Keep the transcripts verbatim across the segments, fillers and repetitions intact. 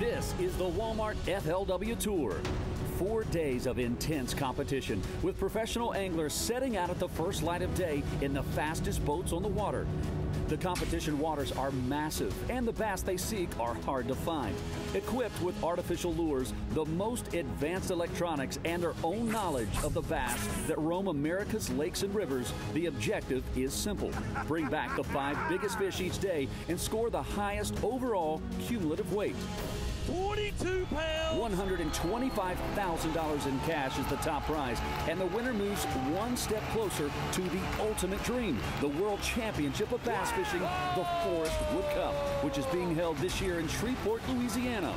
This is the Walmart F L W Tour. Four days of intense competition, with professional anglers setting out at the first light of day in the fastest boats on the water. The competition waters are massive, and the bass they seek are hard to find. Equipped with artificial lures, the most advanced electronics, and their own knowledge of the bass that roam America's lakes and rivers, the objective is simple. Bring back the five biggest fish each day and score the highest overall cumulative weight. forty-two pounds! one hundred twenty-five thousand dollars in cash is the top prize, and the winner moves one step closer to the ultimate dream, the World Championship of Bass Fishing, the Forrest Wood Cup, which is being held this year in Shreveport, Louisiana.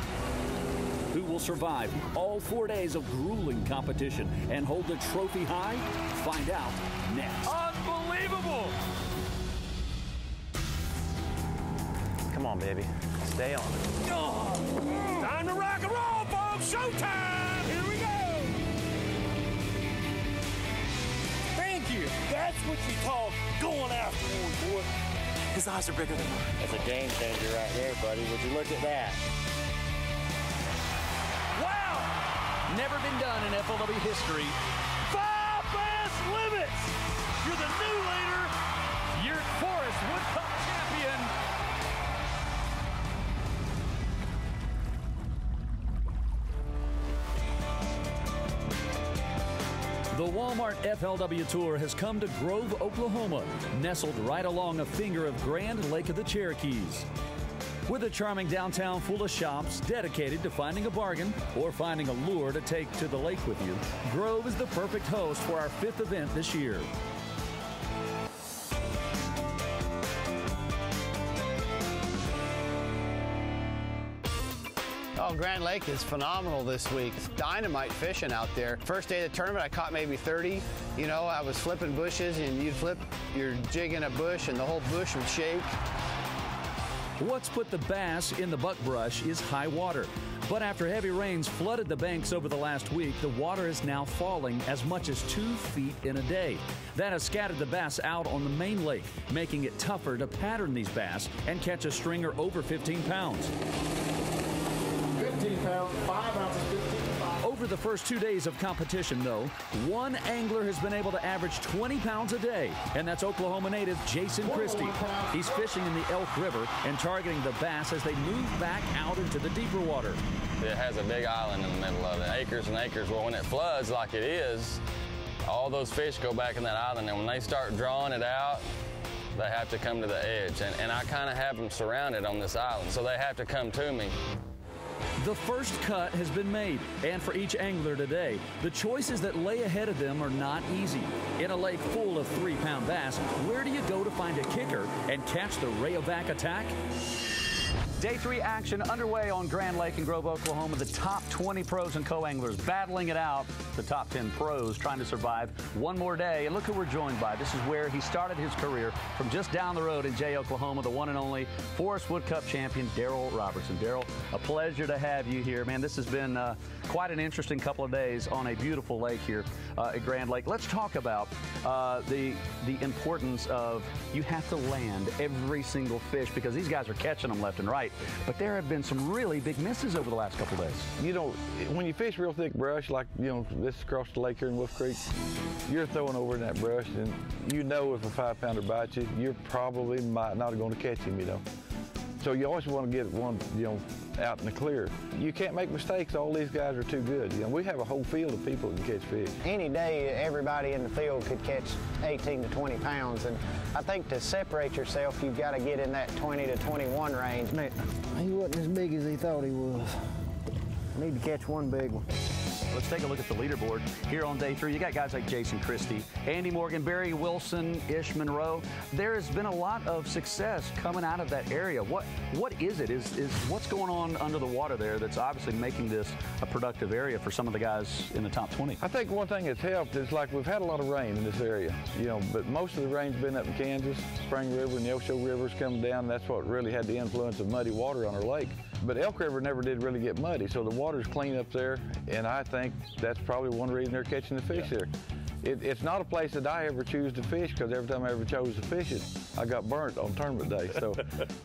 Who will survive all four days of grueling competition and hold the trophy high? Find out next. Unbelievable! Come on, baby. Stay on. Oh. Time to rock and roll, folks! Showtime! Here we go! Thank you! That's what you call going after one, boy. His eyes are bigger than mine. That's a game changer right there, buddy. Would you look at that? Wow! Never been done in F L W history. Five bass limits! You're the new leader. You're Forrest Wood Cup champion. The Walmart F L W Tour has come to Grove, Oklahoma, nestled right along a finger of Grand Lake of the Cherokees. With a charming downtown full of shops dedicated to finding a bargain or finding a lure to take to the lake with you, Grove is the perfect host for our fifth event this year. Oh, Grand Lake is phenomenal this week. It's dynamite fishing out there. First day of the tournament, I caught maybe thirty. You know, I was flipping bushes, and you'd flip your jig in a bush, and the whole bush would shake. What's put the bass in the buckbrush is high water. But after heavy rains flooded the banks over the last week, the water is now falling as much as two feet in a day. That has scattered the bass out on the main lake, making it tougher to pattern these bass and catch a stringer over fifteen pounds. fifteen pounds, five ounces, fifteen, five. Over the first two days of competition, though, one angler has been able to average twenty pounds a day, and that's Oklahoma native Jason Christie. He's fishing in the Elk River and targeting the bass as they move back out into the deeper water. It has a big island in the middle of it, acres and acres. Well, when it floods like it is, all those fish go back in that island, and when they start drawing it out, they have to come to the edge, and, and I kind of have them surrounded on this island, so they have to come to me. The first cut has been made, and for each angler today, the choices that lay ahead of them are not easy. In a lake full of three-pound bass, where do you go to find a kicker and catch the Rayovac attack? Day three action underway on Grand Lake in Grove, Oklahoma. The top twenty pros and co-anglers battling it out. The top ten pros trying to survive one more day. And look who we're joined by. This is where he started his career, from just down the road in Jay, Oklahoma, the one and only Forrest Wood Cup champion, Darryl Robertson. Darryl, a pleasure to have you here. Man, this has been uh, quite an interesting couple of days on a beautiful lake here uh, at Grand Lake. Let's talk about uh, the, the importance of you have to land every single fish, because these guys are catching them left and right. But there have been some really big misses over the last couple of days. You know, when you fish real thick brush, like, you know, this across the lake here in Wolf Creek, you're throwing over in that brush, and you know if a five-pounder bites you, you're probably might not going to catch him, you know. So you always want to get one, you know, out in the clear. You can't make mistakes. All these guys are too good. You know, we have a whole field of people that can catch fish. Any day, everybody in the field could catch eighteen to twenty pounds, and I think to separate yourself, you've got to get in that twenty to twenty-one range. Man, he wasn't as big as he thought he was. I need to catch one big one. Let's take a look at the leaderboard here on day three. You got guys like Jason Christie, Andy Morgan, Barry Wilson, Ish Monroe. There has been a lot of success coming out of that area. What what is it? Is is what's going on under the water there that's obviously making this a productive area for some of the guys in the top twenty? I think one thing that's helped is, like, we've had a lot of rain in this area, you know, but most of the rain's been up in Kansas. Spring River and the Osho River's coming down. That's what really had the influence of muddy water on our lake. But Elk River never did really get muddy, so the water's clean up there, and I think that's probably one reason they're catching the fish yeah. there. It, it's not a place that I ever choose to fish, because every time I ever chose to fish it, I got burnt on tournament day. So,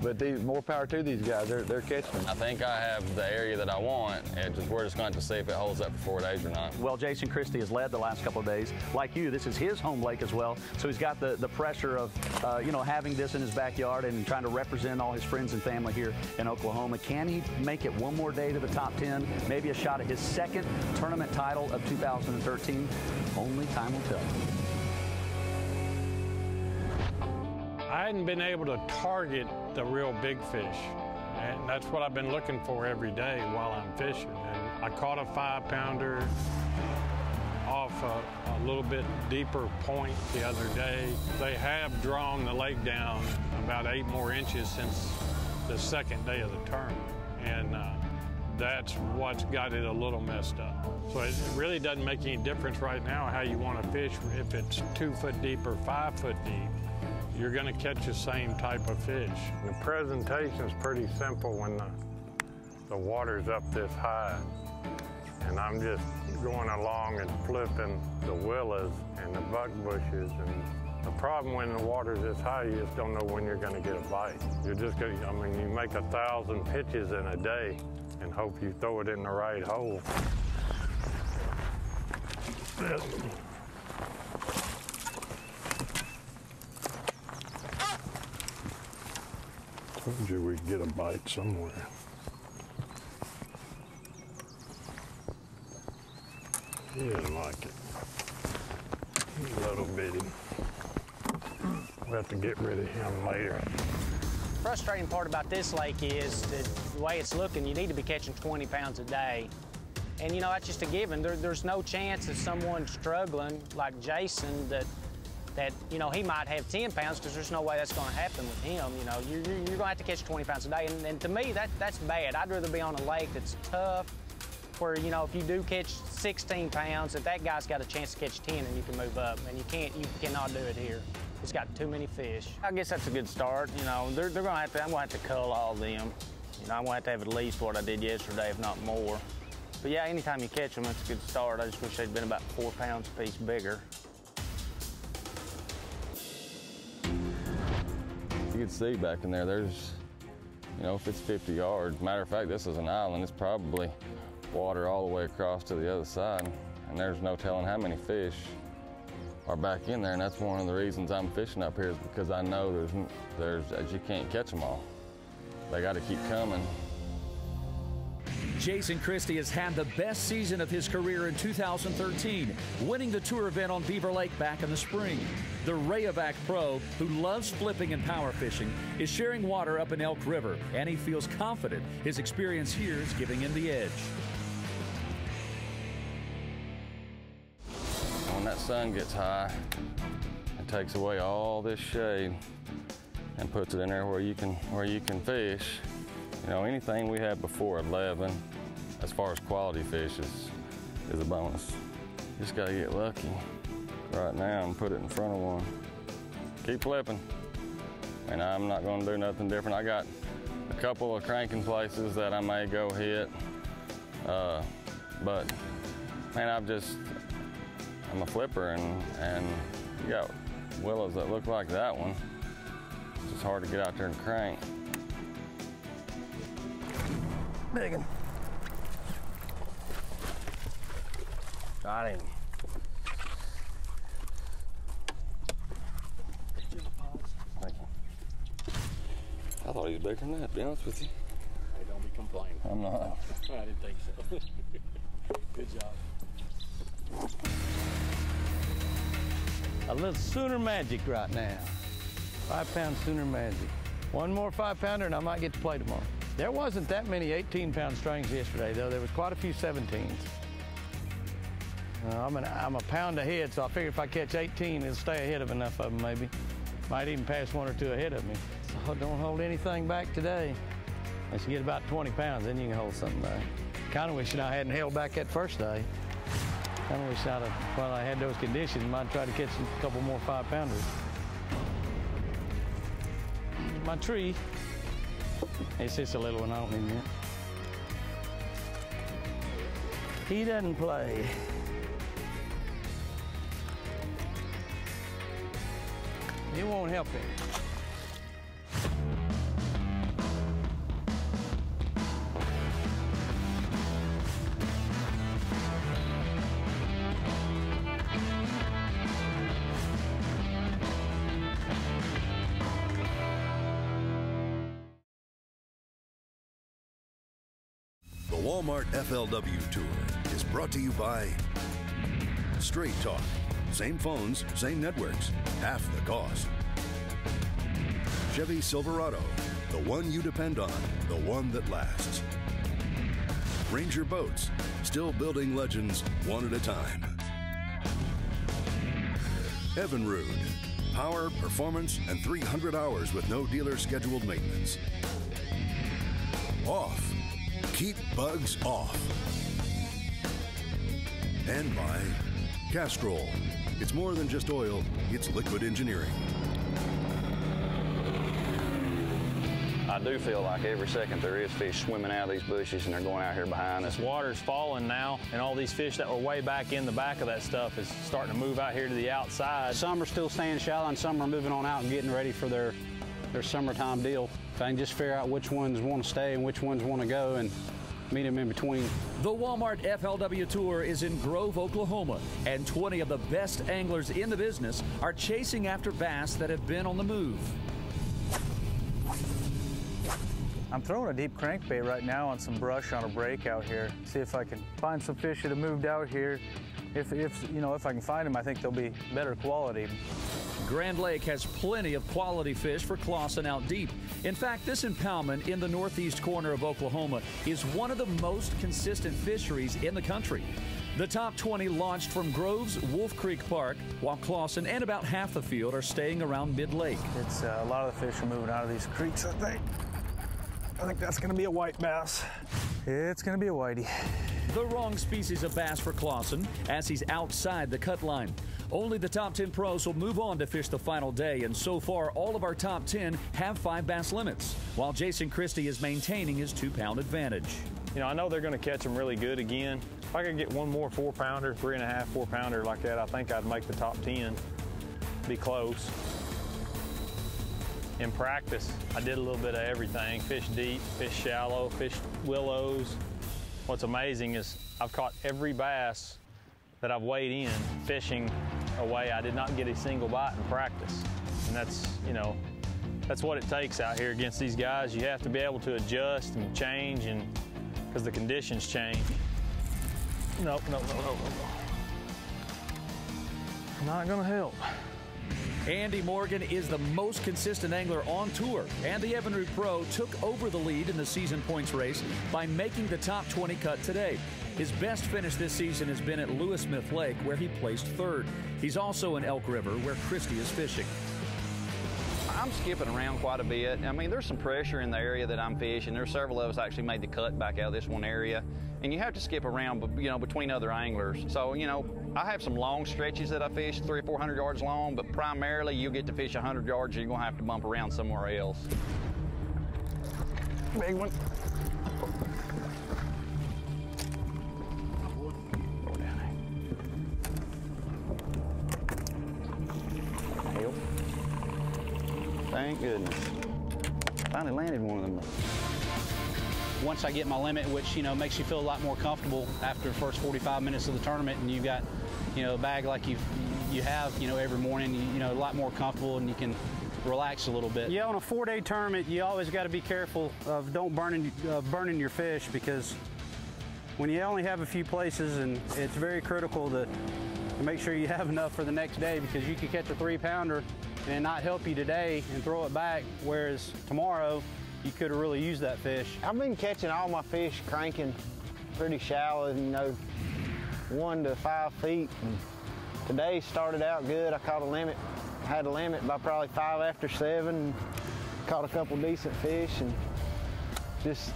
but these, more power to these guys. They're, they're catching them. I think I have the area that I want, and just, we're just going to see if it holds up for four days or not. Well, Jason Christie has led the last couple of days. Like you, this is his home lake as well, so he's got the, the pressure of, uh, you know, having this in his backyard and trying to represent all his friends and family here in Oklahoma. Can he make it one more day to the top ten? Maybe a shot at his second tournament title of two thousand thirteen? Only time will tell. I hadn't been able to target the real big fish, and that's what I've been looking for every day while I'm fishing. And I caught a five-pounder off a, a little bit deeper point the other day. They have drawn the lake down about eight more inches since the second day of the tournament, and uh, that's what's got it a little messed up. So it really doesn't make any difference right now how you want to fish. If it's two foot deep or five foot deep, you're going to catch the same type of fish. The presentation's pretty simple when the, the water's up this high. And I'm just going along and flipping the willows and the buck bushes. And the problem when the water's this high, you just don't know when you're going to get a bite. You're just going to, I mean, you make a thousand pitches in a day and hope you throw it in the right hole. This. Told you we'd get a bite somewhere. He didn't like it. He's a little bitty. We'll have to get rid of him later. Frustrating part about this lake is that the way it's looking, you need to be catching twenty pounds a day. And you know, that's just a given. There, there's no chance that someone struggling like Jason that, that you know, he might have ten pounds, because there's no way that's gonna happen with him. You know, you, you, you're gonna have to catch twenty pounds a day. And, and to me, that, that's bad. I'd rather be on a lake that's tough, where, you know, if you do catch sixteen pounds, that that guy's got a chance to catch ten and you can move up. And you can't, you cannot do it here. It's got too many fish. I guess that's a good start. You know, they're, they're gonna have to, I'm gonna have to cull all of them. You know, I'm gonna have to have at least what I did yesterday, if not more. But yeah, anytime you catch them, that's a good start. I just wish they'd been about four pounds a piece bigger. You can see back in there, there's, you know, if it's fifty yards, matter of fact, this is an island, it's probably water all the way across to the other side, and there's no telling how many fish are back in there, and that's one of the reasons I'm fishing up here, is because I know there's, there's as you can't catch them all. They gotta keep coming. Jason Christie has had the best season of his career in two thousand thirteen, winning the tour event on Beaver Lake back in the spring. The Rayovac pro, who loves flipping and power fishing, is sharing water up in Elk River, and he feels confident his experience here is giving him the edge. When that sun gets high, it takes away all this shade and puts it in there where you can, where you can fish. You know, anything we had before eleven, as far as quality fish, is, is a bonus. Just gotta get lucky right now and put it in front of one. Keep flipping. And I'm not gonna do nothing different. I got a couple of cranking places that I may go hit. Uh, but, man, I've just, I'm a flipper, and, and you got willows that look like that one. It's just hard to get out there and crank. Big one. Got him. Thank you. I thought he was bigger than that, to be honest with you. Hey, don't be complaining. I'm not. I didn't think so. Good job. A little Sooner magic right now. Five pound Sooner magic. One more five pounder and I might get to play tomorrow. There wasn't that many eighteen pound strings yesterday, though. There was quite a few seventeens. Uh, I'm, an, I'm a pound ahead, so I figure if I catch eighteen, it'll stay ahead of enough of them, maybe. Might even pass one or two ahead of me. So don't hold anything back today. Once you get about twenty pounds, then you can hold something back. Kind of wishing I hadn't held back that first day. Kind of wish I'd have, while I had those conditions, might try to catch a couple more five-pounders. My tree. It's just a little one, I don't need it. He doesn't play. It won't help it. Walmart F L W Tour is brought to you by Straight Talk. Same phones, same networks, half the cost. Chevy Silverado, the one you depend on, the one that lasts. Ranger Boats, still building legends one at a time. Evinrude, power, performance, and three hundred hours with no dealer scheduled maintenance. Off. Keep bugs off. And by Castrol. It's more than just oil, it's liquid engineering. I do feel like every second there is fish swimming out of these bushes and they're going out here behind us. Water's falling now and all these fish that were way back in the back of that stuff is starting to move out here to the outside. Some are still staying shallow and some are moving on out and getting ready for their, their summertime deal. If I can just figure out which ones want to stay and which ones want to go and meet them in between. The Walmart F L W Tour is in Grove, Oklahoma, and twenty of the best anglers in the business are chasing after bass that have been on the move. I'm throwing a deep crankbait right now on some brush on a break out here. See if I can find some fish that have moved out here. If, if, you know, if I can find them, I think they'll be better quality. Grand Lake has plenty of quality fish for Clawson out deep. In fact, this impoundment in the northeast corner of Oklahoma is one of the most consistent fisheries in the country. The top twenty launched from Grove's Wolf Creek Park, while Clawson and about half the field are staying around mid-lake. It's uh, a lot of the fish are moving out of these creeks, I think. I think that's going to be a white bass. It's going to be a whitey. The wrong species of bass for Clawson, as he's outside the cut line. Only the top ten pros will move on to fish the final day, and so far, all of our top ten have five bass limits, while Jason Christie is maintaining his two-pound advantage. You know, I know they're going to catch them really good again. If I could get one more four-pounder, three-and-a-half, four-pounder like that, I think I'd make the top ten, be close. In practice, I did a little bit of everything, fish deep, fish shallow, fish willows. What's amazing is I've caught every bass that I've weighed in fishing away. I did not get a single bite in practice. And that's, you know, that's what it takes out here against these guys. You have to be able to adjust and change, and because the conditions change. No, no, no, no, no. Not gonna help. Andy Morgan is the most consistent angler on tour, and the Evinrude Pro took over the lead in the season points race by making the top twenty cut today. His best finish this season has been at Lewis Smith Lake, where he placed third. He's also in Elk River, where Christie is fishing. I'm skipping around quite a bit. I mean, there's some pressure in the area that I'm fishing. There's several of us actually made the cut back out of this one area, and you have to skip around, you know, between other anglers. So, you know, I have some long stretches that I fish, three or four hundred yards long, but primarily you get to fish a hundred yards, or you're gonna have to bump around somewhere else. Big one. Thank goodness. Finally landed one of them. Once I get my limit, which, you know, makes you feel a lot more comfortable after the first forty-five minutes of the tournament, and you've got, you know, a bag like you you have, you know, every morning, you, you know, a lot more comfortable, and you can relax a little bit. Yeah, on a four-day tournament, you always got to be careful of don't burning uh, burning your fish, because when you only have a few places, and it's very critical to, to make sure you have enough for the next day, because you can catch a three-pounder and not help you today and throw it back, whereas tomorrow you could have really used that fish. I've been catching all my fish cranking pretty shallow, you know, one to five feet. And today started out good. I caught a limit, had a limit by probably five after seven, caught a couple decent fish, and just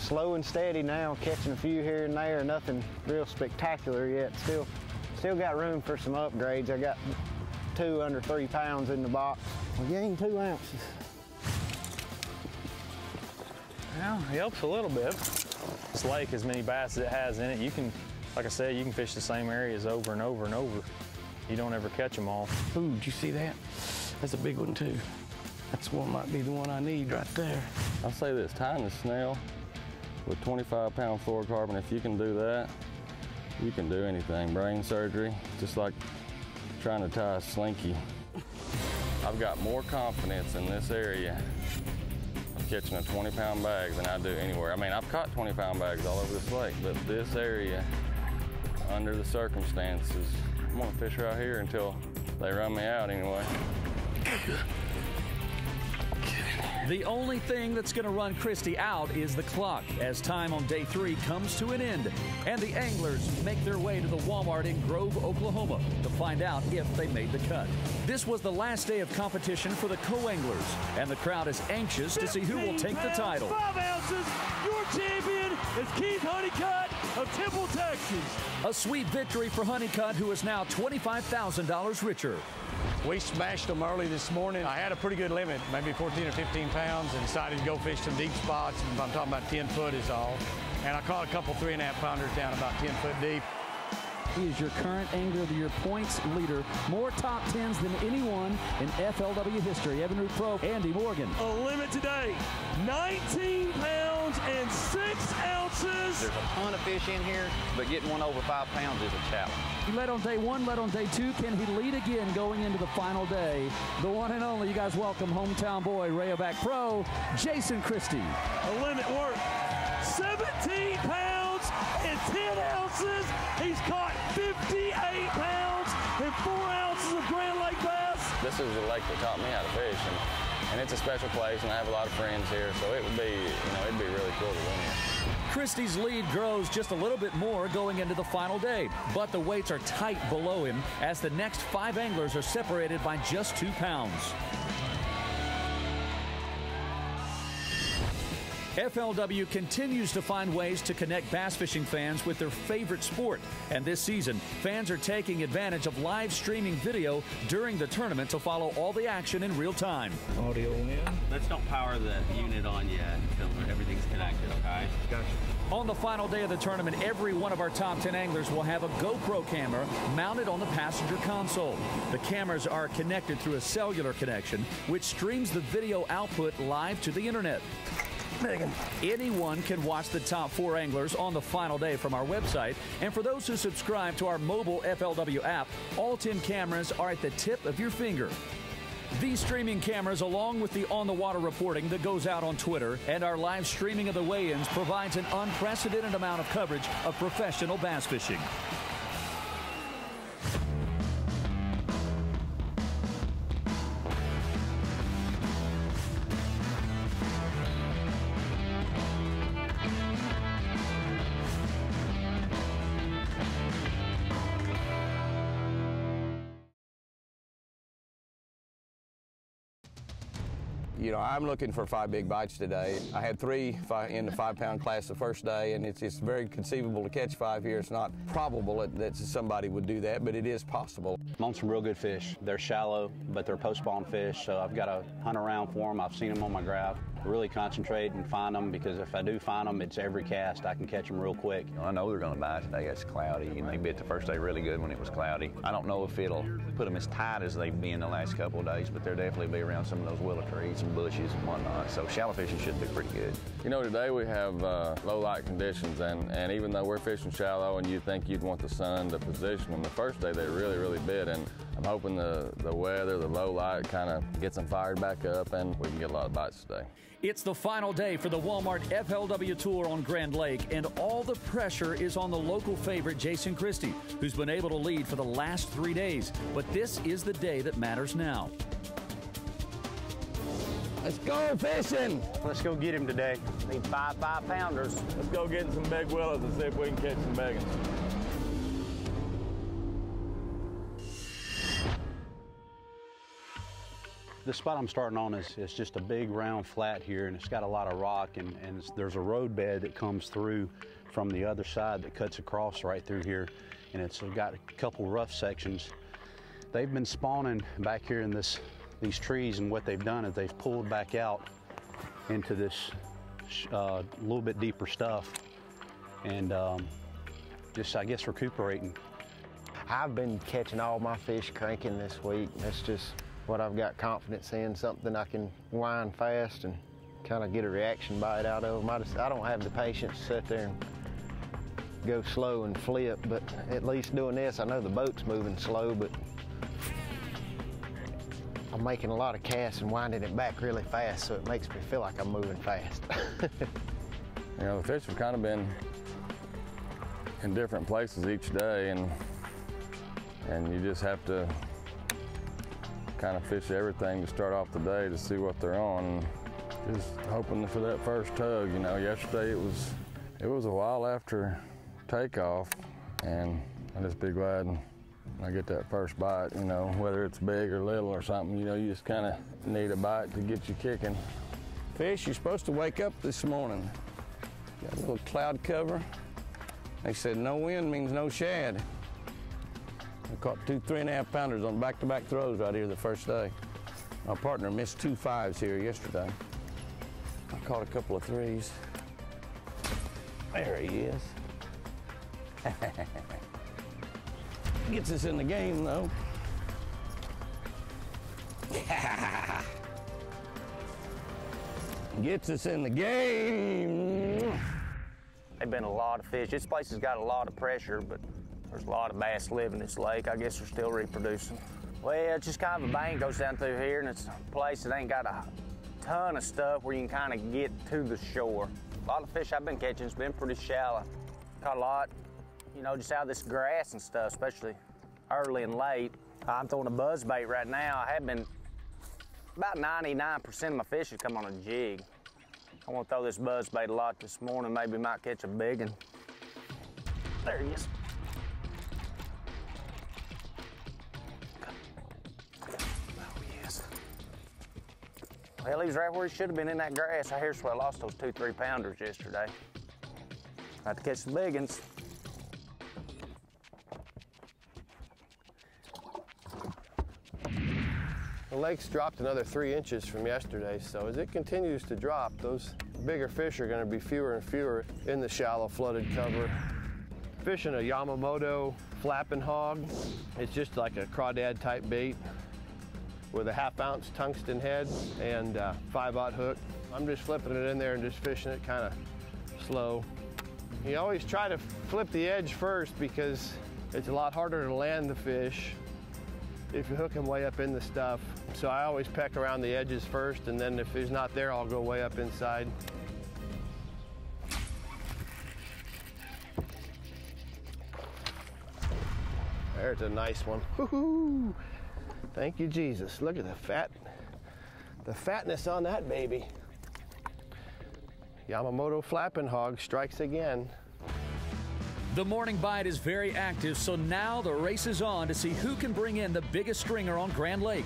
slow and steady now, catching a few here and there, nothing real spectacular yet. Still, still got room for some upgrades. I got two under three pounds in the box. We gained two ounces. Well, it helps a little bit. This lake, as many bass as it has in it, you can, like I said, you can fish the same areas over and over and over. You don't ever catch them all. Ooh, did you see that? That's a big one too. That's one might be the one I need right there. I say this tiny snail with twenty-five pound fluorocarbon, if you can do that, you can do anything. Brain surgery, just like trying to tie a slinky. I've got more confidence in this area of catching a twenty pound bag than I do anywhere. I mean, I've caught twenty pound bags all over this lake, but this area, under the circumstances, I'm gonna fish right here until they run me out anyway. The only thing that's going to run Christie out is the clock, as time on day three comes to an end, and the anglers make their way to the Walmart in Grove, Oklahoma, to find out if they made the cut. This was the last day of competition for the co-anglers, and the crowd is anxious to see who will take the title. Five ounces, your champion is Keith Honeycutt of Temple, Texas. A sweet victory for Honeycutt, who is now twenty-five thousand dollars richer. We smashed them early this morning. I had a pretty good limit, maybe fourteen or fifteen pounds, and decided to go fish some deep spots. And I'm talking about ten foot is all. And I caught a couple three and a half pounders down about ten foot deep. He is your current angler, your points leader. More top tens than anyone in F L W history. Evinrude Pro, Andy Morgan. A limit today, nineteen pounds and six ounces. There's a ton of fish in here, but getting one over five pounds is a challenge. He led on day one, led on day two. Can he lead again going into the final day? The one and only, you guys welcome hometown boy, Rayovac Pro, Jason Christie. A limit work, seventeen pounds and ten ounces. He's caught fifty-eight pounds and four ounces of Grand Lake bass. This is the lake that taught me how to fish, and, and it's a special place, and I have a lot of friends here, so it would be, you know, it'd be really cool to win here. Christie's lead grows just a little bit more going into the final day, but the weights are tight below him as the next five anglers are separated by just two pounds. F L W continues to find ways to connect bass fishing fans with their favorite sport. And this season, fans are taking advantage of live streaming video during the tournament to follow all the action in real time. Audio in. Let's don't power the unit on yet until everything's connected, okay? Gotcha. On the final day of the tournament, every one of our top ten anglers will have a GoPro camera mounted on the passenger console. The cameras are connected through a cellular connection, which streams the video output live to the internet. Anyone can watch the top four anglers on the final day from our website. And for those who subscribe to our mobile F L W app, all ten cameras are at the tip of your finger. These streaming cameras, along with the on-the-water reporting that goes out on Twitter and our live streaming of the weigh-ins, provides an unprecedented amount of coverage of professional bass fishing. You know, I'm looking for five big bites today. I had three five, in the five-pound class the first day, and it's, it's very conceivable to catch five here. It's not probable that, that somebody would do that, but it is possible. I'm on some real good fish. They're shallow, but they're post-spawn fish, so I've got to hunt around for them. I've seen them on my graph. Really concentrate and find them, because if I do find them, it's every cast. I can catch them real quick. I know they're going to bite today. It's cloudy, and they bit the first day really good when it was cloudy. I don't know if it'll put them as tight as they've been the last couple of days, but they'll definitely be around some of those willow trees and bushes and whatnot. So shallow fishing should be pretty good. You know, today we have uh, low light conditions, and, and even though we're fishing shallow and you think you'd want the sun to position them, the first day they really, really bit, and I'm hoping the, the weather, the low light kind of gets them fired back up, and we can get a lot of bites today. It's the final day for the Walmart F L W Tour on Grand Lake, and all the pressure is on the local favorite, Jason Christie, who's been able to lead for the last three days. But this is the day that matters now. Let's go fishing. Let's go get him today. Need five five-pounders. Let's go get some big willows and see if we can catch some big ones. The spot I'm starting on is, is just a big round flat here, and it's got a lot of rock, and, and there's a roadbed that comes through from the other side that cuts across right through here, and it's got a couple rough sections. They've been spawning back here in this these trees, and what they've done is they've pulled back out into this uh, little bit deeper stuff, and um, just, I guess, recuperating. I've been catching all my fish cranking this week. That's just what I've got confidence in, something I can wind fast and kind of get a reaction bite out of them. I, just, I don't have the patience to sit there and go slow and flip, but at least doing this, I know the boat's moving slow, but I'm making a lot of casts and winding it back really fast, so it makes me feel like I'm moving fast. You know, the fish have kind of been in different places each day, and and you just have to kind of fish everything to start off the day to see what they're on. Just hoping for that first tug. You know, yesterday it was it was a while after takeoff, and I just be glad I get that first bite. You know, whether it's big or little or something, you know, you just kind of need a bite to get you kicking. Fish, you're supposed to wake up this morning. Got a little cloud cover. They said no wind means no shad. I caught two three and a half pounders on back-to-back throws right here the first day. My partner missed two fives here yesterday. I caught a couple of threes. There he is. Gets us in the game, though. Yeah. Gets us in the game. They've been a lot of fish. This place has got a lot of pressure, but there's a lot of bass live in this lake. I guess they're still reproducing. Well, it's just kind of a bank goes down through here, and it's a place that ain't got a ton of stuff where you can kind of get to the shore. A lot of fish I've been catching has been pretty shallow. Caught a lot, you know, just out of this grass and stuff, especially early and late. I'm throwing a buzz bait right now. I have been, about ninety-nine percent of my fish have come on a jig. I want to throw this buzz bait a lot this morning. Maybe might catch a big one. There he is. Oh, yes. Well, he's right where he should have been, in that grass. I hear that's where I lost those two, three pounders yesterday. Got to catch the big ones. The lake's dropped another three inches from yesterday, so as it continues to drop, those bigger fish are going to be fewer and fewer in the shallow flooded cover. Fishing a Yamamoto flapping hog, it's just like a crawdad type bait with a half ounce tungsten head and a five aught hook. I'm just flipping it in there and just fishing it kind of slow. You always try to flip the edge first because it's a lot harder to land the fish if you hook him way up in the stuff. So I always peck around the edges first, and then if he's not there, I'll go way up inside. There's a nice one. Woo-hoo! Thank you, Jesus. Look at the fat, the fatness on that baby. Yamamoto flapping hog strikes again. The morning bite is very active, so now the race is on to see who can bring in the biggest stringer on Grand Lake.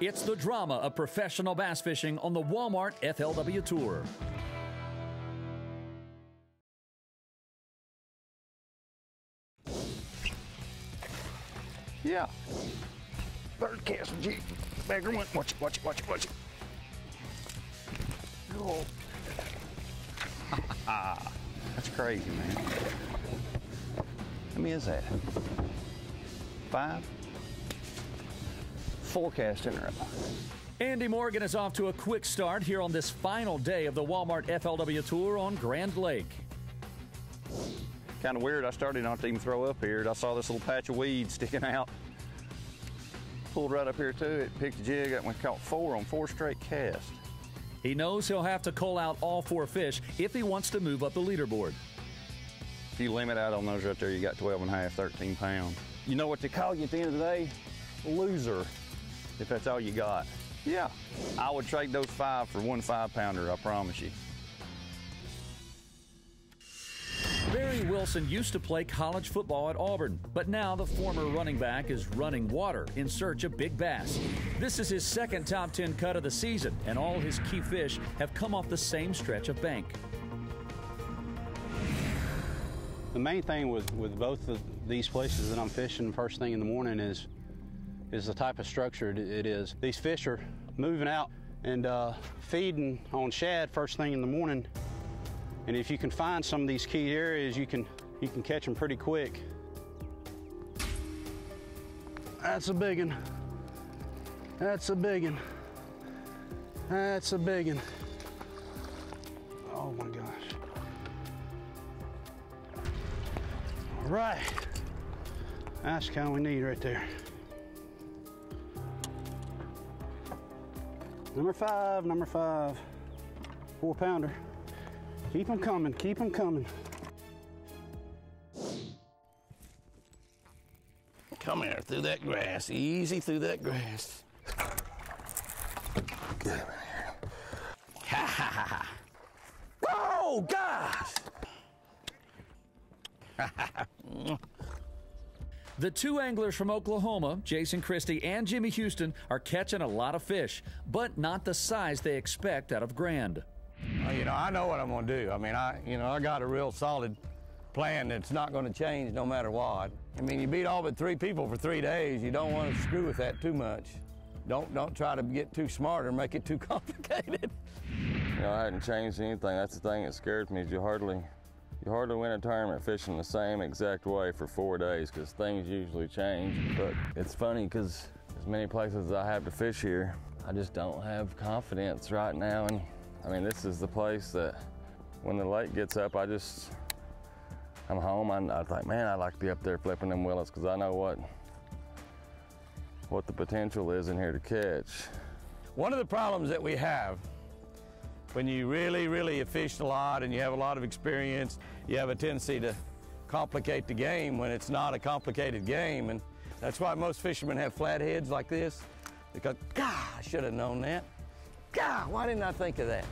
It's the drama of professional bass fishing on the Walmart F L W Tour. Yeah. Third cast, G. Bigger one. Watch it, watch it, watch it, watch it. Oh. That's crazy, man. How many is that? Five? Forecast in a row. Andy Morgan is off to a quick start here on this final day of the Walmart F L W Tour on Grand Lake. Kind of weird. I started not to even throw up here. I saw this little patch of weeds sticking out. Pulled right up here to it, picked a jig up, and caught four on four straight casts. He knows he'll have to cull out all four fish if he wants to move up the leaderboard. If you limit out on those right there, you got twelve and a half, thirteen pounds. You know what they call you at the end of the day? Loser, if that's all you got. Yeah, I would trade those five for one five pounder, I promise you. Barry Wilson used to play college football at Auburn, but now the former running back is running water in search of big bass. This is his second top ten cut of the season, and all his key fish have come off the same stretch of bank. The main thing with, with both of these places that I'm fishing first thing in the morning is is the type of structure it, it is. These fish are moving out and uh, feeding on shad first thing in the morning. And if you can find some of these key areas, you can, you can catch them pretty quick. That's a big one. That's a big one. That's a big one. Oh my gosh. All right. That's the kind we need right there. Number five, number five. Four pounder. Keep them coming, keep them coming. Come here, through that grass, easy through that grass. Get him in here. Ha ha ha ha. Oh, gosh! Ha ha ha. The two anglers from Oklahoma, Jason Christie and Jimmy Houston, are catching a lot of fish, but not the size they expect out of Grand. You know, I know what I'm going to do. I mean, I, you know, I got a real solid plan that's not going to change no matter what. I mean, you beat all but three people for three days. You don't want to screw with that too much. Don't, don't try to get too smart or make it too complicated. You know, I hadn't changed anything. That's the thing that scared me is you hardly... You hardly win a tournament fishing the same exact way for four days because things usually change. But it's funny because as many places as I have to fish here, I just don't have confidence right now. And I mean, this is the place that when the lake gets up, I just, I'm home. I, I think, man, I'd like to be up there flipping them willows because I know what, what the potential is in here to catch. One of the problems that we have when you really, really fish a lot and you have a lot of experience, you have a tendency to complicate the game when it's not a complicated game. And that's why most fishermen have flat heads like this. Because, God, I should have known that. God, why didn't I think of that?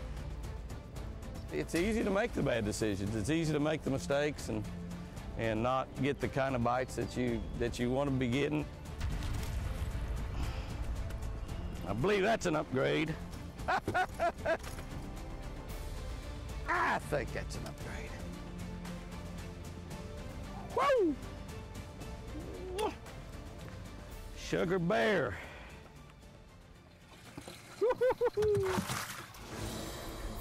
It's easy to make the bad decisions. It's easy to make the mistakes and, and not get the kind of bites that you, that you want to be getting. I believe that's an upgrade. I think that's an upgrade. Woo! Sugar bear.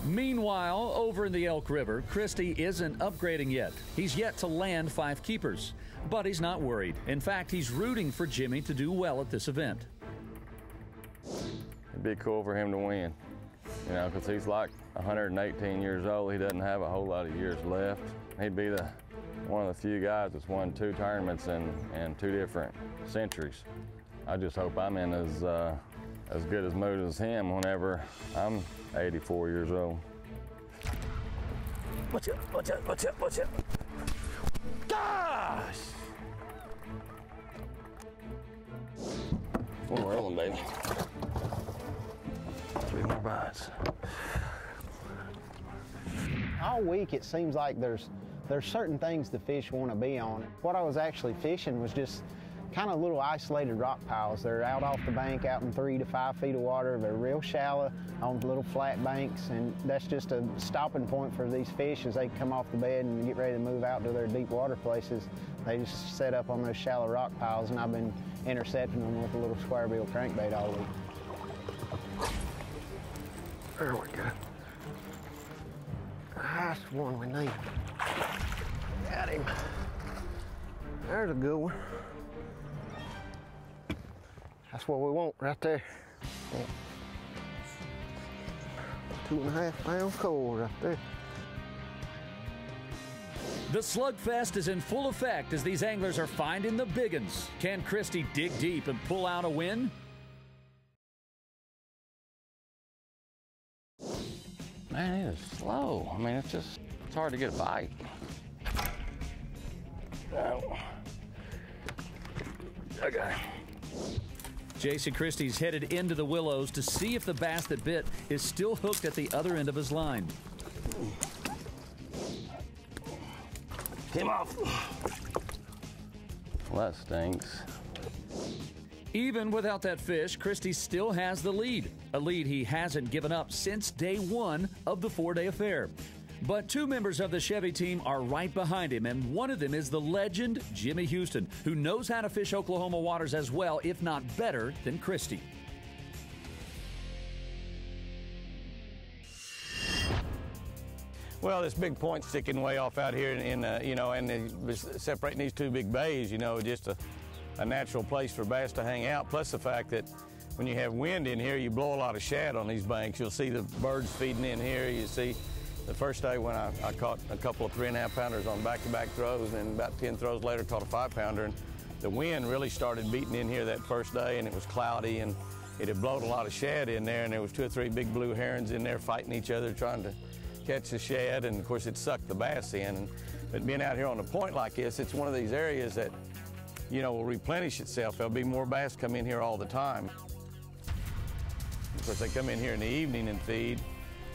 Meanwhile, over in the Elk River, Christie isn't upgrading yet. He's yet to land five keepers, but he's not worried. In fact, he's rooting for Jimmy to do well at this event. It'd be cool for him to win. You know, because he's like one hundred eighteen years old. He doesn't have a whole lot of years left. He'd be the one of the few guys that's won two tournaments in, in two different centuries. I just hope I'm in as, uh, as good as mood as him whenever I'm eighty-four years old. Watch out, watch out, watch out, watch out. Gosh! We're rolling, baby. Three more bites. All week it seems like there's there's certain things the fish want to be on. What I was actually fishing was just kind of little isolated rock piles. They're out off the bank, out in three to five feet of water. They're real shallow on little flat banks, and that's just a stopping point for these fish as they come off the bed and get ready to move out to their deep water places. They just set up on those shallow rock piles, and I've been intercepting them with a little square bill crankbait all week. There we go. That's the one we need. Got him. There's a good one. That's what we want right there. Two and a half pound cold right there. The slugfest is in full effect as these anglers are finding the biggins. Can Christie dig deep and pull out a win? Man, it is slow. I mean, it's just, it's hard to get a bite. Oh. Okay. Jason Christie's headed into the willows to see if the bass that bit is still hooked at the other end of his line. Came off. Well, that stinks. Even without that fish, Christie still has the lead, a lead he hasn't given up since day one of the four-day affair. But two members of the Chevy team are right behind him, and one of them is the legend Jimmy Houston, who knows how to fish Oklahoma waters as well, if not better, than Christie. Well, this big point sticking way off out here, in, in uh, you know, and the, separating these two big bays, you know, just a. a natural place for bass to hang out, plus the fact that When you have wind in here, you blow a lot of shad on these banks. You'll see the birds feeding in here. You see the first day when I, I caught a couple of three and a half pounders on back-to-back throws, and about ten throws later caught a five pounder. And the wind really started beating in here that first day, and it was cloudy, and it had blown a lot of shad in there, and there was two or three big blue herons in there fighting each other trying to catch the shad, and of course it sucked the bass in. But being out here on the point like this, it's one of these areas that, you know, will replenish itself. There'll be more bass come in here all the time. Of course, they come in here in the evening and feed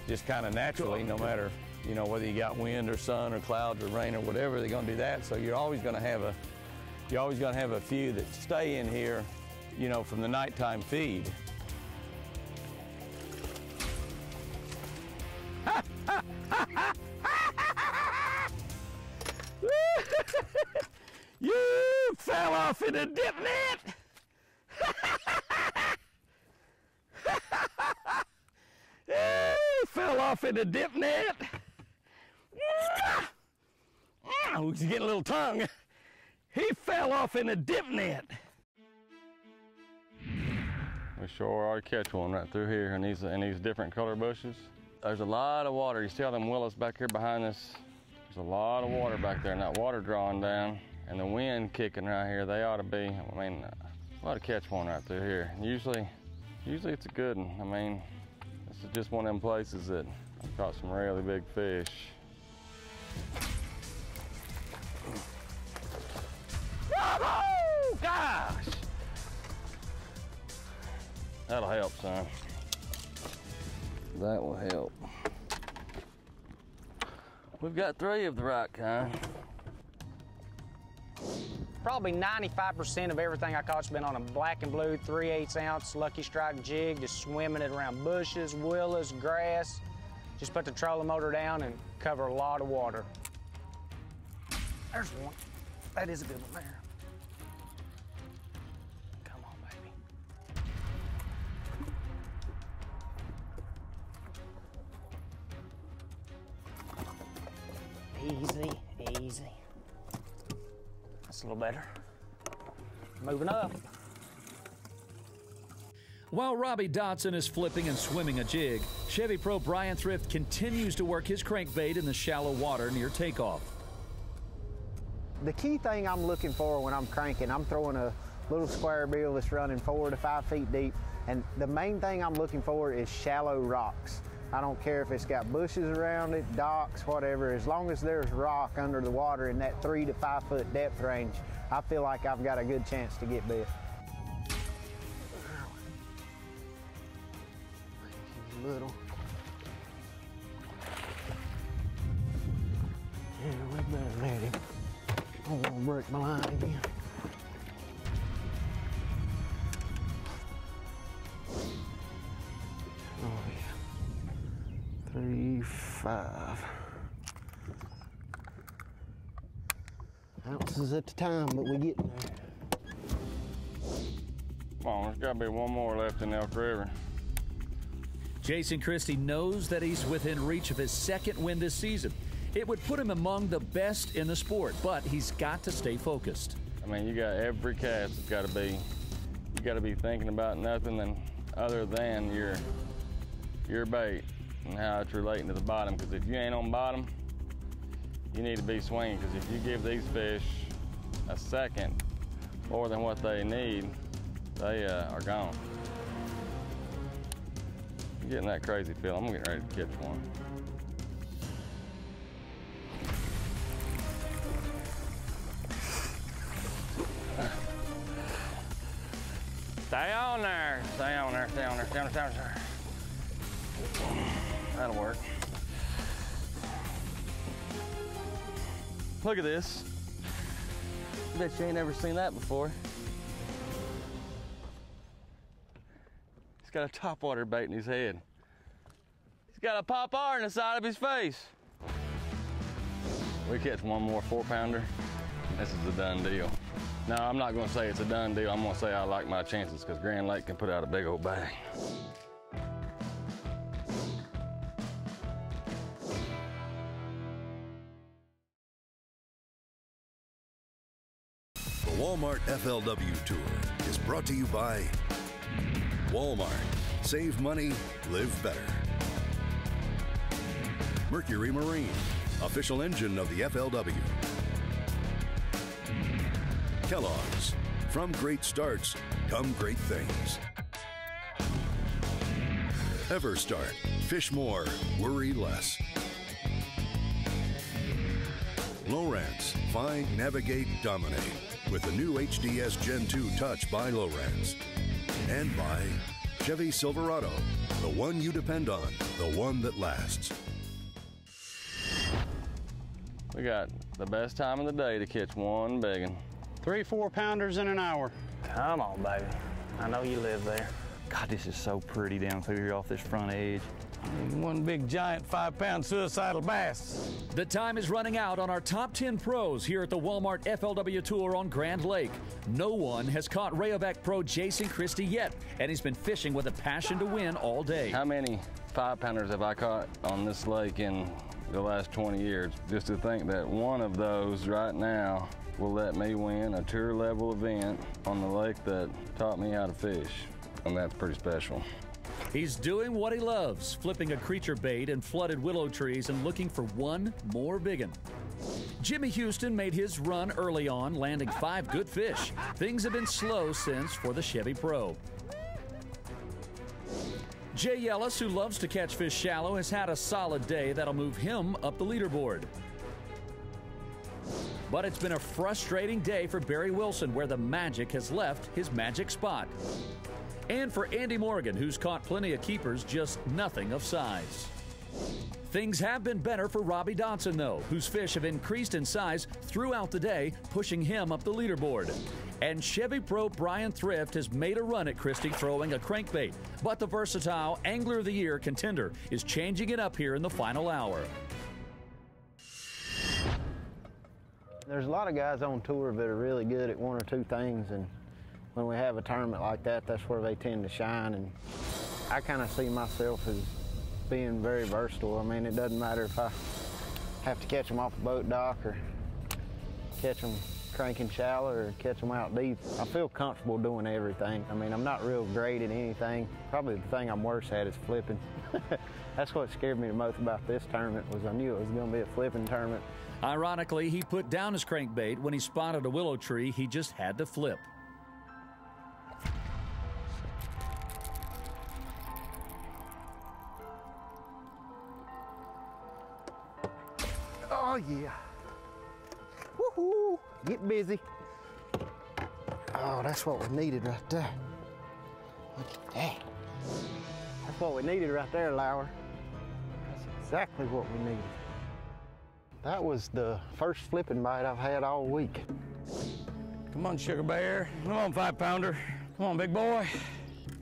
just kind of naturally, no matter, you know, whether you got wind or sun or clouds or rain or whatever, they're going to do that. So you're always going to have a You're always going to have a few that stay in here, you know, from the nighttime feed. You fell off in a dip net! You fell off in a dip net! He's getting a little tongue. He fell off in a dip net. We sure are catch one right through here in these, in these different color bushes. There's a lot of water. You see all them willows back here behind us? There's a lot of water back there, and that water drawing down and the wind kicking right here. They ought to be, I mean, a lot of catch one right through here. Usually, usually it's a good one. I mean, this is just one of them places that I've caught some really big fish. Oh, gosh! That'll help, son. That will help. We've got three of the right kind. Probably ninety-five percent of everything I caught has been on a black and blue three eighths ounce Lucky Strike jig, just swimming it around bushes, willows, grass. Just put the trolling motor down and cover a lot of water. There's one. That is a good one there. Come on, baby. Easy, easy. That's a little better. Moving up. While Robbie Dotson is flipping and swimming a jig, Chevy Pro Brian Thrift continues to work his crankbait in the shallow water near takeoff. The key thing I'm looking for when I'm cranking, I'm throwing a little square bill that's running four to five feet deep, and the main thing I'm looking for is shallow rocks. I don't care if it's got bushes around it, docks, whatever, as long as there's rock under the water in that three to five foot depth range, I feel like I've got a good chance to get bit. Little. Yeah, we better let him. I don't want to break my line again. Oh, yeah. Three, five. Ounces at the time, but we're getting there. Come on, there's got to be one more left in Elk River. Jason Christie knows that he's within reach of his second win this season. It would put him among the best in the sport, but he's got to stay focused. I mean, you got every cast that's got to be, you got to be thinking about nothing than, other than your, your bait and how it's relating to the bottom. Because if you ain't on bottom, you need to be swinging. Because if you give these fish a second more than what they need, they uh, are gone. You're getting that crazy feel. I'm getting ready to catch one. Stay on there, stay on there, stay on there, stay on there, stay on there. That'll work. Look at this. I bet you ain't never seen that before. He's got a topwater bait in his head. He's got a Pop R in the side of his face. We catch one more four pounder. This is a done deal. No, I'm not gonna say it's a done deal. I'm gonna say I like my chances because Grand Lake can put out a big old bang. The Walmart F L W Tour is brought to you by Walmart. Save money, live better. Mercury Marine, official engine of the F L W. Kellogg's, from great starts come great things. Everstart, fish more, worry less. Lowrance, find, navigate, dominate with the new H D S Gen two Touch by Lowrance. And by Chevy Silverado, the one you depend on, the one that lasts. We got the best time of the day to catch one biggin. Three four pounders in an hour. Come on, baby. I know you live there. God, this is so pretty down through here off this front edge. One big giant five-pound suicidal bass. The time is running out on our top ten pros here at the Walmart F L W Tour on Grand Lake. No one has caught Rayovac pro Jason Christie yet, and he's been fishing with a passion to win all day. How many five-pounders have I caught on this lake in the last twenty years? Just to think that one of those right now will let me win a tour-level event on the lake that taught me how to fish, and that's pretty special. He's doing what he loves, flipping a creature bait in flooded willow trees and looking for one more biggin. Jimmy Houston made his run early on, landing five good fish. Things have been slow since for the Chevy Pro. Jay Ellis, who loves to catch fish shallow, has had a solid day that'll move him up the leaderboard. But it's been a frustrating day for Barry Wilson, where the magic has left his magic spot. And for Andy Morgan, who's caught plenty of keepers, just nothing of size. Things have been better for Robbie Dotson, though, whose fish have increased in size throughout the day, pushing him up the leaderboard. And Chevy Pro Brian Thrift has made a run at Christie throwing a crankbait, but the versatile Angler of the Year contender is changing it up here in the final hour. There's a lot of guys on tour that are really good at one or two things, and when we have a tournament like that, that's where they tend to shine. And I kind of see myself as being very versatile. I mean, it doesn't matter if I have to catch them off a boat dock or catch them cranking shallow or catch them out deep. I feel comfortable doing everything. I mean, I'm not real great at anything. Probably the thing I'm worse at is flipping. That's what scared me the most about this tournament, was I knew it was going to be a flipping tournament. Ironically, he put down his crankbait when he spotted a willow tree. He just had to flip. Oh, yeah. Woohoo! Get busy. Oh, that's what we needed right there. Look at that. That's what we needed right there, Lauer. That's exactly what we needed. That was the first flipping bite I've had all week. Come on, Sugar Bear. Come on, five pounder. Come on, big boy.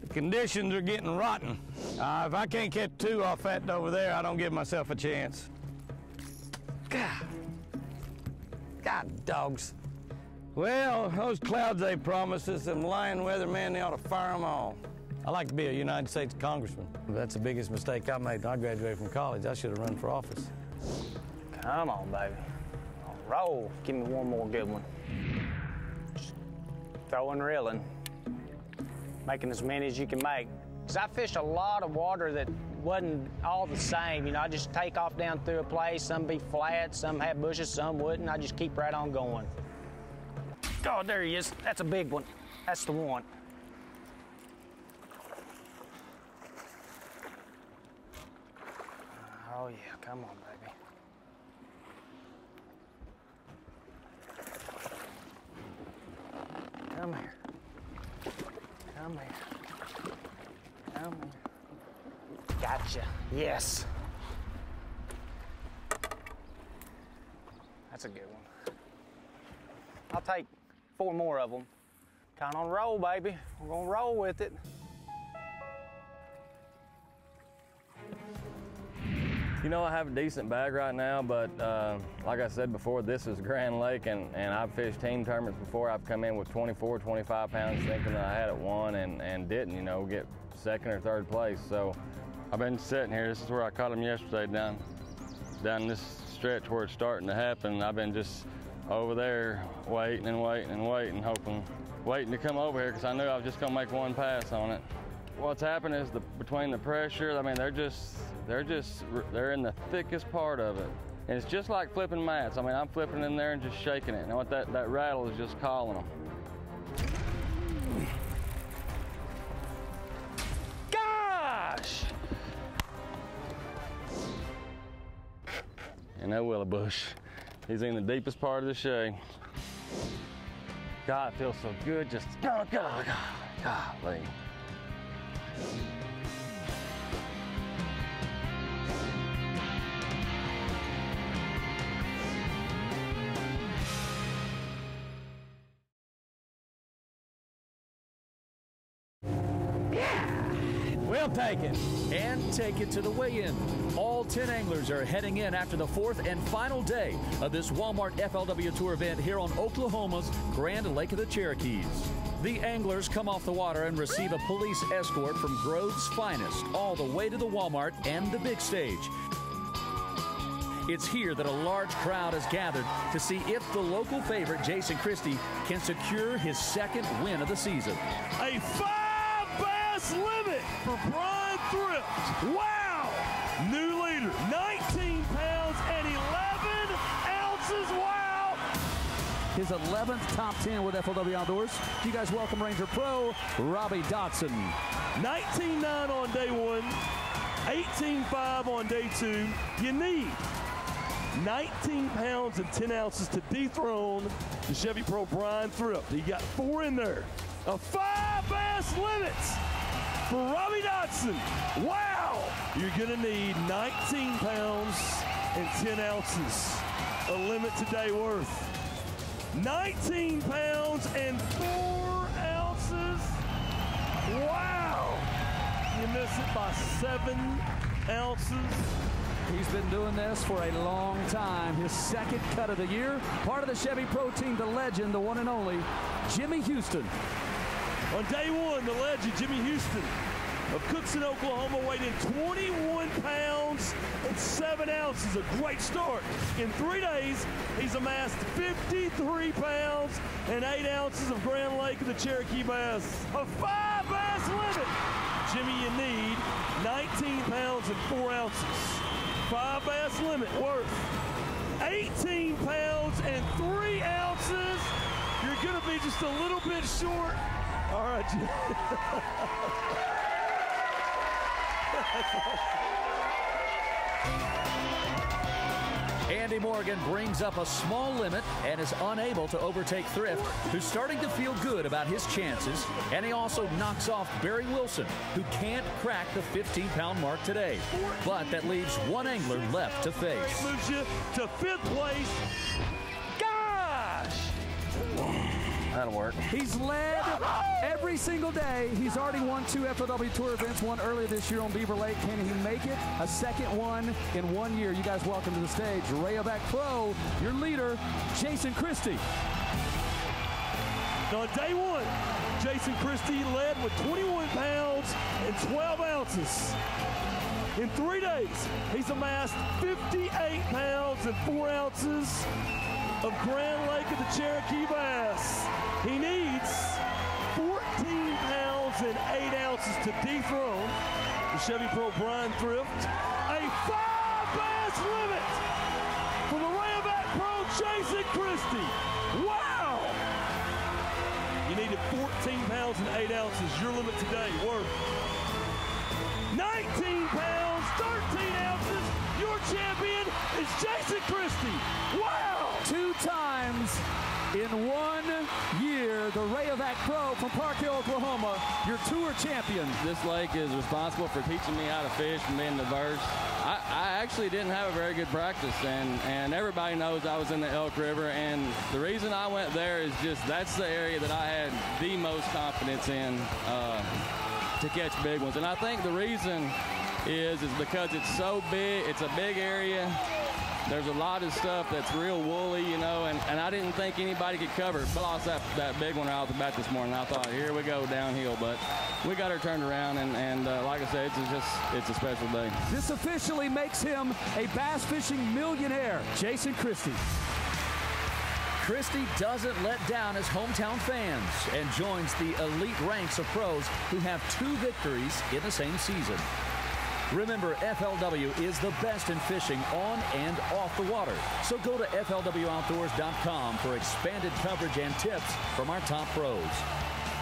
The conditions are getting rotten. Uh, if I can't catch two off that over there, I don't give myself a chance. God. God, dogs. Well, those clouds they promised us, them lying weathermen, they ought to fire them all. I like to be a United States congressman. That's the biggest mistake I made when I graduated from college. I should have run for office. Come on, baby. I'll roll. Give me one more good one. Throwing, reeling. Making as many as you can make. Because I fished a lot of water that wasn't all the same. You know, I just take off down through a place, some be flat, some had bushes, some wouldn't. I just keep right on going. Oh, there he is. That's a big one. That's the one. Oh, yeah, come on, baby. Come here. Come here. Come here. Gotcha. Yes. That's a good one. I'll take four more of them. Kind on roll, baby. We're gonna roll with it. You know, I have a decent bag right now, but uh, like I said before, this is Grand Lake, and, and I've fished team tournaments before. I've come in with twenty-four, twenty-five pounds thinking that I had it won and, and didn't, you know, get second or third place. So I've been sitting here. This is where I caught him yesterday, down down this stretch where it's starting to happen. I've been just over there waiting and waiting and waiting, hoping, waiting to come over here because I knew I was just going to make one pass on it. what's happened is the between the pressure, I mean, they're just they're just they're in the thickest part of it. And it's just like flipping mats. I mean, I'm flipping in there and just shaking it. And what that that rattle is just calling them. Gosh! And that willow bush, he's in the deepest part of the shade. God, it feels so good. Just God, God, God, golly. Take it and take it to the weigh-in. All ten anglers are heading in after the fourth and final day of this Walmart F L W Tour event here on Oklahoma's Grand Lake of the Cherokees. The anglers come off the water and receive a police escort from Grove's finest all the way to the Walmart and the big stage. It's here that a large crowd has gathered to see if the local favorite, Jason Christie, can secure his second win of the season. A five-bass limit for Brian Thrift. Wow! New leader, nineteen pounds and eleven ounces. Wow! His eleventh top ten with F L W Outdoors. You guys welcome Ranger Pro, Robbie Dotson. nineteen nine on day one, eighteen five on day two. You need nineteen pounds and ten ounces to dethrone the Chevy Pro Brian Thrift. He got four in there. A five bass limits for Robbie Dotson. Wow! You're gonna need nineteen pounds and ten ounces. A limit today worth nineteen pounds and four ounces. Wow! You miss it by seven ounces. He's been doing this for a long time. His second cut of the year. Part of the Chevy Pro team, the legend, the one and only, Jimmy Houston. On day one, the legend, Jimmy Houston of Cookson, Oklahoma, weighed in twenty-one pounds and seven ounces. A great start. In three days, he's amassed fifty-three pounds and eight ounces of Grand Lake of the Cherokee bass. A five bass limit. Jimmy, you need nineteen pounds and four ounces. Five bass limit worth eighteen pounds and three ounces. You're going to be just a little bit short. All right, Jimmy. Andy Morgan brings up a small limit and is unable to overtake Thrift, who's starting to feel good about his chances, and he also knocks off Barry Wilson, who can't crack the fifteen pound mark today. But that leaves one angler left to face. It moves you to fifth place. Gosh! That'll work. He's led every single day. He's already won two F L W Tour events, one earlier this year on Beaver Lake. Can he make it? A second one in one year. You guys welcome to the stage. Rayovac Pro, your leader, Jason Christie. On day one, Jason Christie led with twenty-one pounds and twelve ounces. In three days, he's amassed fifty-eight pounds and four ounces. Of Grand Lake of the Cherokee bass. He needs fourteen pounds and eight ounces to dethrone the Chevy Pro Brian Thrift. A five bass limit for the Rayovac Pro Jason Christie. Wow! You needed fourteen pounds and eight ounces. Your limit today worth nineteen pounds, thirteen ounces. Your champion is Jason Christie. Wow! Two times in one year, the Rayovac Pro from Park Hill, Oklahoma, your tour champion. This lake is responsible for teaching me how to fish and being diverse. I, I actually didn't have a very good practice, and, and everybody knows I was in the Elk River, and the reason I went there is just that's the area that I had the most confidence in uh, to catch big ones. And I think the reason is, is because it's so big, it's a big area. There's a lot of stuff that's real woolly, you know, and, and I didn't think anybody could cover it. But I lost that, that big one out the bat this morning. I thought, here we go downhill, but we got her turned around, and, and uh, like I said, it's just it's a special day. This officially makes him a bass fishing millionaire, Jason Christie. Christie doesn't let down his hometown fans and joins the elite ranks of pros who have two victories in the same season. Remember, F L W is the best in fishing on and off the water. So go to F L W outdoors dot com for expanded coverage and tips from our top pros.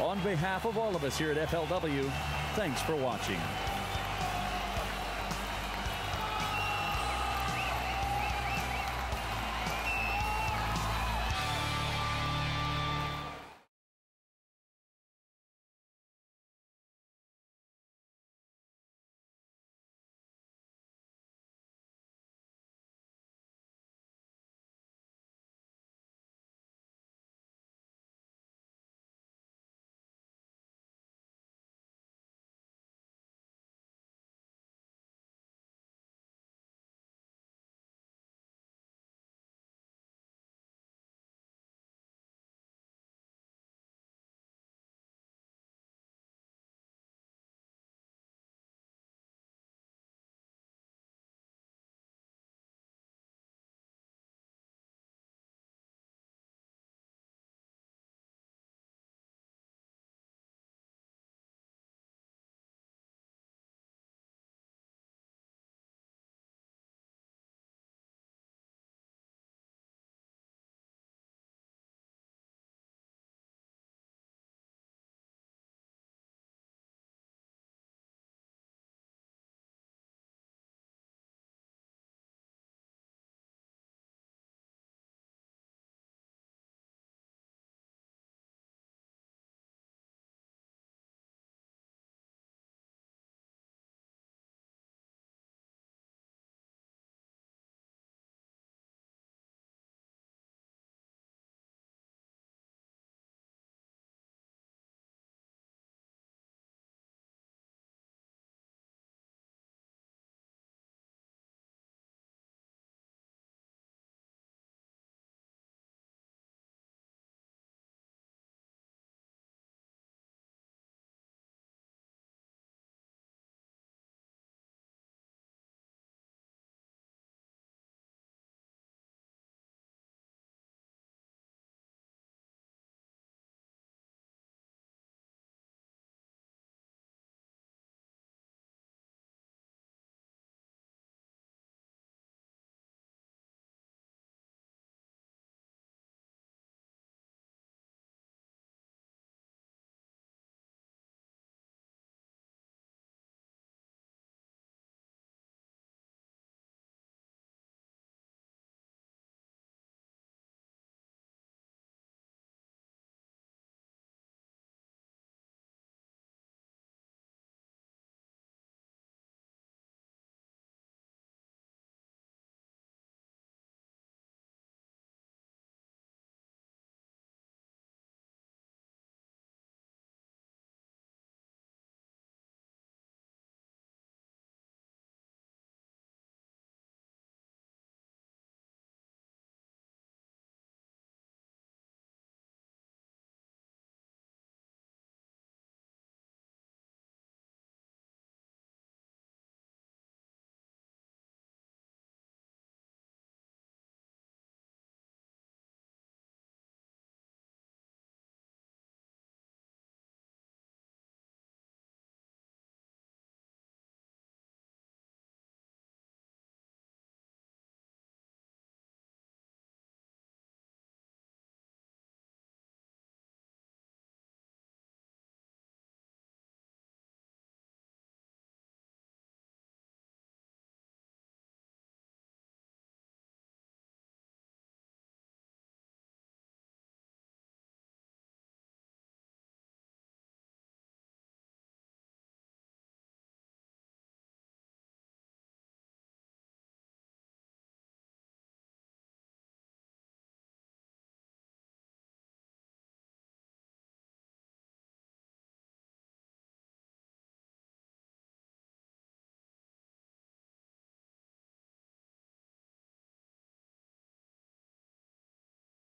On behalf of all of us here at F L W, thanks for watching.